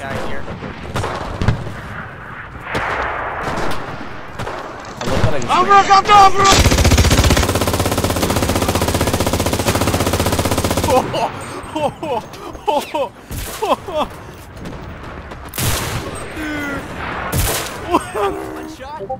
guy here. Dude. One shot.